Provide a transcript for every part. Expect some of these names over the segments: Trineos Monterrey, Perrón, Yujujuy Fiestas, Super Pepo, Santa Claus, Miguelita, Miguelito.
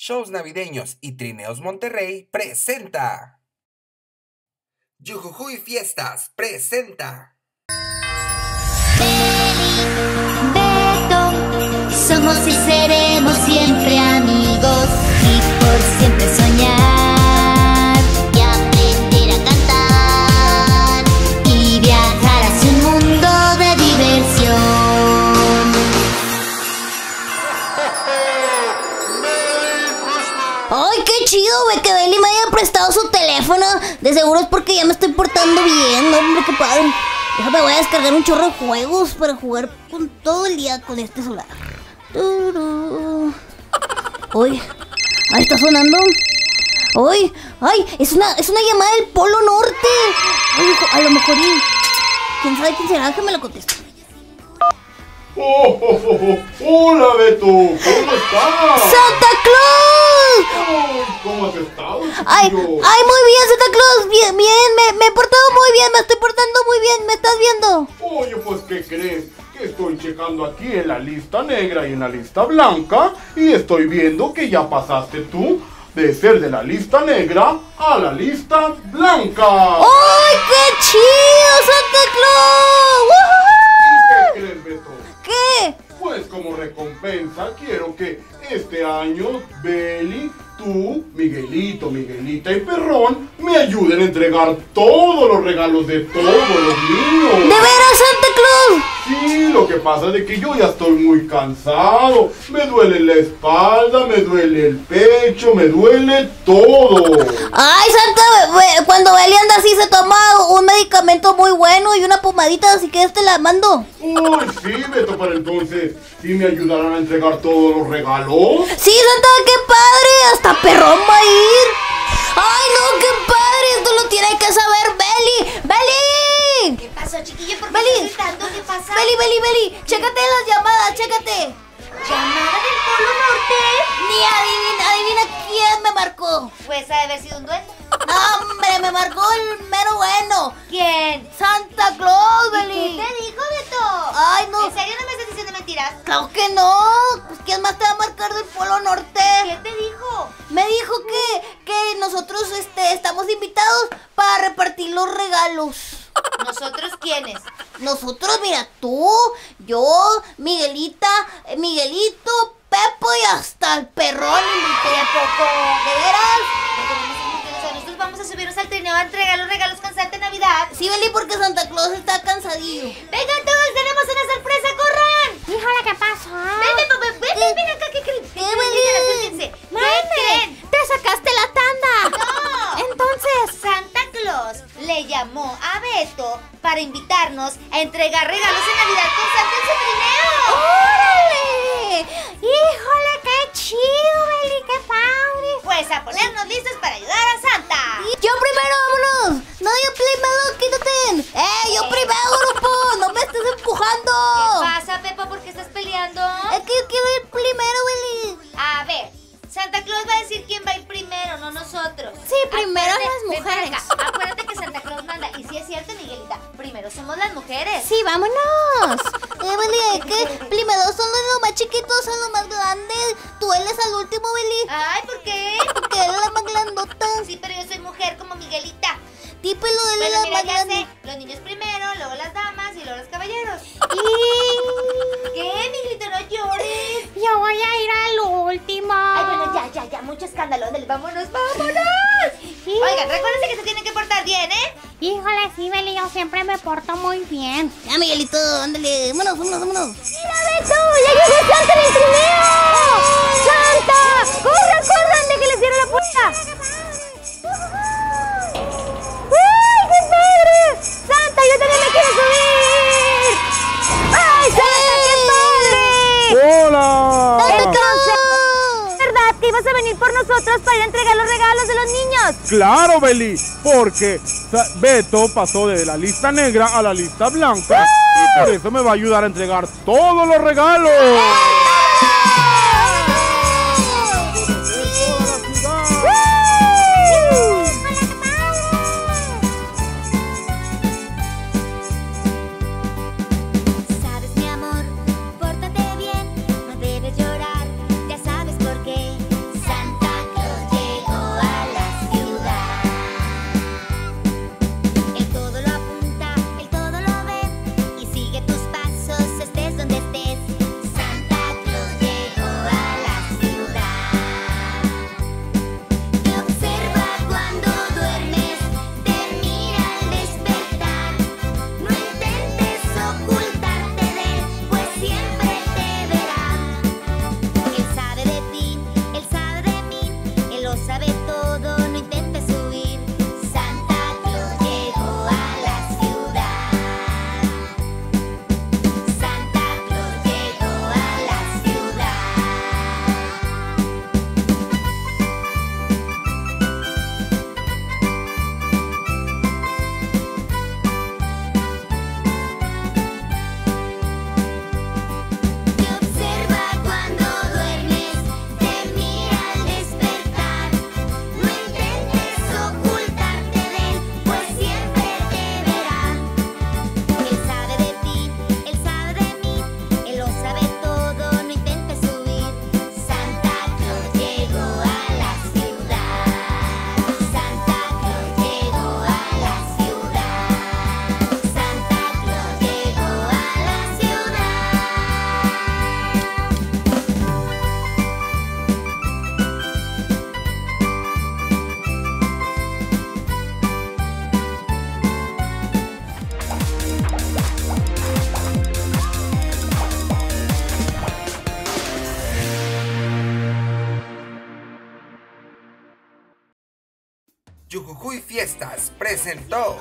Shows Navideños y Trineos Monterrey presenta. Yujujuy Fiestas presenta. Beli, Beto, somos y seremos siempre amigos y por siempre soñar y aprender a cantar y viajar hacia un mundo de diversión. ¡Ay, qué chido, güey! Que Beli me haya prestado su teléfono. De seguro es porque ya me estoy portando bien, hombre, qué padre. Déjame, voy a descargar un chorro de juegos para jugar con todo el día con este celular. Uy, ahí está sonando. Uy, ay, es una llamada del Polo Norte. Ay, a lo mejor, quién sabe quién será, que me lo conteste. Hola, Beto, ¿cómo estás? ¡Santa Claus! Ay, ¿cómo has estado, chiquillo? Ay, muy bien, Santa Claus, bien, me he portado muy bien, me estoy portando muy bien, ¿me estás viendo? Oye, pues, ¿qué crees? Que estoy checando aquí en la lista negra y en la lista blanca, y estoy viendo que ya pasaste tú de ser de la lista negra a la lista blanca. ¡Ay, qué chido, Santa Claus! ¿Y qué crees, Beto? ¿Qué? Pues como recompensa quiero que este año Beli, tú, Miguelito, Miguelita y Perrón me ayuden a entregar todos los regalos de todos los niños. ¿De veras, Santa Claus? Sí, lo que pasa es que yo ya estoy muy cansado. Me duele la espalda, me duele el pecho, me duele todo. Ay, Santa, cuando Beli anda así se toma un medicamento muy bueno y una pomadita, así que te la mando. Uy, sí, Beto, para entonces, ¿sí me ayudarán a entregar todos los regalos? Sí, Santa, qué padre, hasta Perrón va a ir. Ay, no, qué padre, esto lo tiene que saber Beli. ¡Beli! ¿Qué pasó, chiquilla? ¿Por qué estás gritando? ¿Qué pasa? Beli, chécate las llamadas, chécate. ¿Llamada del Polo Norte? Ni adivina quién me marcó. Pues ha de haber sido un duende. No, hombre, me marcó el mero bueno. ¿Quién? Santa Claus, Beli. ¿Qué te dijo, Beto? Ay, no. ¿En serio no me estás diciendo mentiras? Claro que no. Pues, ¿quién más te va a marcar del Polo Norte? ¿Qué te dijo? Me dijo que nosotros estamos invitados para repartir los regalos. ¿Nosotros quiénes? Nosotros, mira, tú, yo, Miguelita, Miguelito, Pepo y hasta el Perrón invité a poco. ¿De veras? Nosotros vamos a subirnos al trineo a entregar los regalos con Santa Navidad. Sí, Beli, porque Santa Claus está cansadillo. ¡Vengan todos! ¡Tenemos una sorpresa! ¡Corran! ¡Híjole, qué pasó! ¡Ven acá! ¿Qué creen? ¿Qué, Beli? ¡Mande! ¡Te sacaste la tanda! ¡No! Entonces, Santa Claus le llamó a Beto para invitarnos a entregar regalos en Navidad con Santa en su trineo. ¡Órale! ¡Híjole, qué chido, Beli! ¡Qué padre! Pues a ponernos listos para ayudar a Santa. ¡Yo primero, vámonos! ¡No, yo primero, quítate! ¡Yo primero, grupo! ¡No me estés empujando! ¿Qué pasa, Pepa? ¿Por qué estás peleando? Es que yo quiero ir primero, Beli. A ver, Santa Claus va a decir quién va a ir primero, no nosotros. Sí, primero las mujeres. Acuérdate que Santa Claus manda. Y si es cierto, Miguelita, primero somos las mujeres. Sí, vámonos. Beli, que primero son los más chiquitos, son los más grandes. Tú eres al último, Beli. Ay, ¿por qué? Porque eres la más grandota. Sí, pero yo soy mujer como Miguelita. Tipo, lo de la más grande. Los niños primero, luego las damas y luego los caballeros. ¿Qué, Miguelito? No llores. Yo voy a ir al último. Ay, bueno, ya, mucho escándalo. Dale, vámonos. Oigan, recuérdense que se tienen que portar bien, ¿eh? Híjole, sí, Beli, yo siempre me porto muy bien. Ya, Miguelito, ándale, vámonos. ¡Mira, Beto! ¡Ya llegué, Santa, en el trineo! ¡Santa! ¡Corran, de que les dieron la puerta! ¡Santa, yo también me quiero subir! ¡Ay, Santa, qué padre! ¡Hola! Entonces, ¿verdad que ibas a venir por nosotros para ir a entregar los regalos de los niños? ¡Claro, Beli! Porque Beto pasó de la lista negra a la lista blanca. ¡Oh! Y por eso me va a ayudar a entregar todos los regalos. Llorar, ya sabes por qué. Santa Yujujuy Fiestas presentó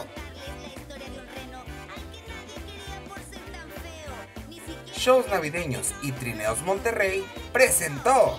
Shows Navideños y Trineos Monterrey presentó